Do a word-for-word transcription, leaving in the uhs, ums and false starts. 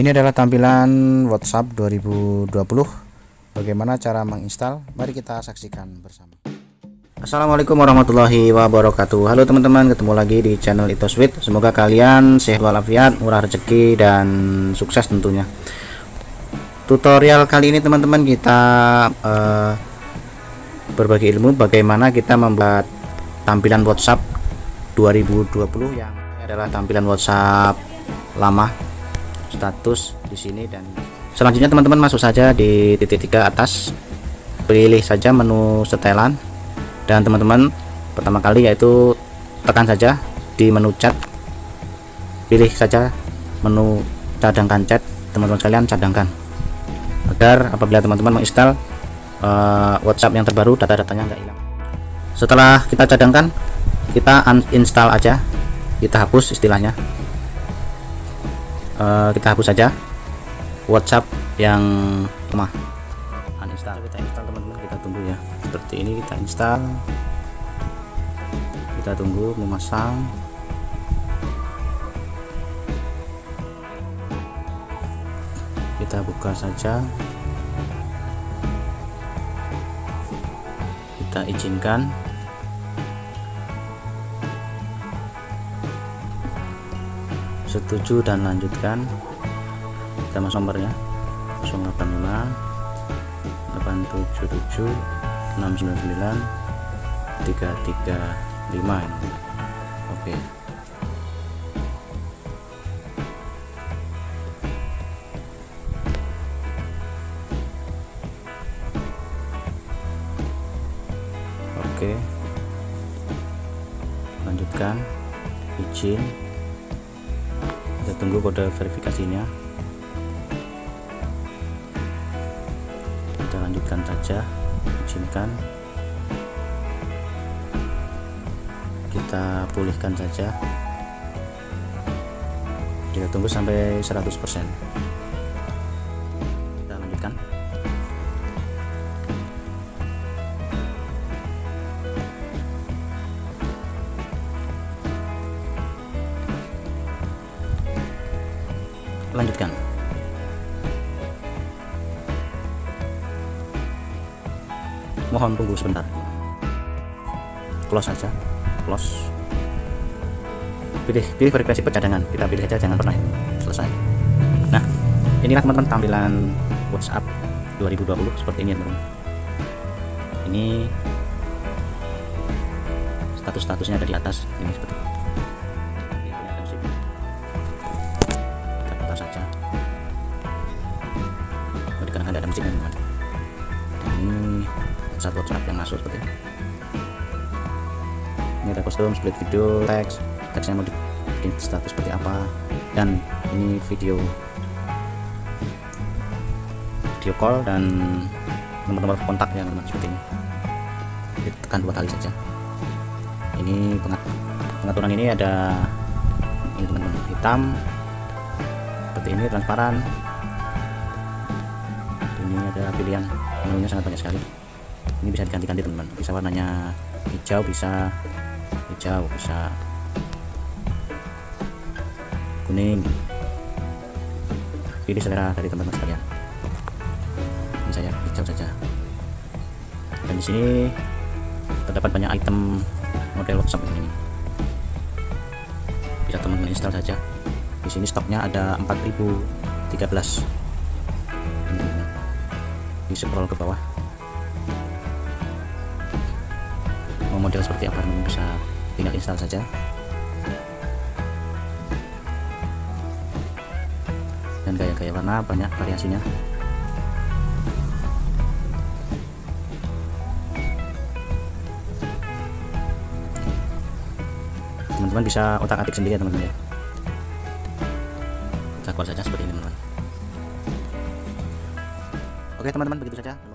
Ini adalah tampilan WhatsApp dua ribu dua puluh. Bagaimana cara menginstal? Mari kita saksikan bersama. Assalamualaikum warahmatullahi wabarakatuh. Halo teman-teman, ketemu lagi di channel Ito Swit. Semoga kalian sehat walafiat, murah rezeki dan sukses tentunya. Tutorial kali ini teman-teman kita eh, berbagi ilmu bagaimana kita membuat tampilan WhatsApp dua ribu dua puluh yang adalah tampilan WhatsApp lama, status di sini. Dan selanjutnya teman-teman masuk saja di titik tiga atas, pilih saja menu setelan, dan teman-teman pertama kali yaitu tekan saja di menu chat, pilih saja menu cadangkan chat, teman-teman sekalian cadangkan agar apabila teman-teman menginstal uh, WhatsApp yang terbaru data-datanya nggak hilang. Setelah kita cadangkan, kita uninstall aja, kita hapus istilahnya. Uh, kita hapus saja WhatsApp yang lama. Uninstall. Kita install teman-teman, kita tunggu ya. Seperti ini kita install. Kita tunggu memasang. Kita buka saja. Kita izinkan. Setuju dan lanjutkan. Kita masuk nomornya nol delapan lima, delapan tujuh tujuh, enam sembilan sembilan, tiga tiga lima. Oke, oke, lanjutkan, izin. Kita tunggu kode verifikasinya. Kita lanjutkan saja, izinkan. Kita pulihkan saja. Kita tunggu sampai seratus persen. Kita lanjutkan. Lanjutkan. Mohon tunggu sebentar. Close saja, close. Pilih, pilih frekuensi percadangan. Kita pilih aja, jangan pernah. Selesai. Nah, inilah teman-teman tampilan WhatsApp dua ribu dua puluh seperti ini, teman-teman. Ini status-statusnya ada di atas. Ini seperti ini. Saja berikan ada musik dan ini satu WhatsApp yang masuk seperti ini. Ini ada kostum, split video, teks, teksnya mau dibikin status seperti apa, dan ini video video call dan nomor-nomor kontak yang seperti ini. Ditekan dua kali saja. Ini pengat pengaturan ini ada ini teman-teman, hitam seperti ini, transparan. Ini ada pilihan menunya sangat banyak sekali. Ini bisa diganti-ganti teman-teman, bisa warnanya hijau, bisa hijau, bisa kuning. Pilih selera dari teman-teman sekalian. Ini saya hijau saja. Dan di sini terdapat banyak item model WhatsApp ini. Bisa teman-teman install saja. Di sini stoknya ada empat ribu tiga belas. Di scroll ke bawah. Mau model seperti apa teman bisa tinggal install saja. Dan gaya-gaya warna banyak variasinya. Teman-teman bisa otak-atik sendiri ya teman-teman ya. Saja seperti ini teman-teman. Oke teman-teman, begitu saja.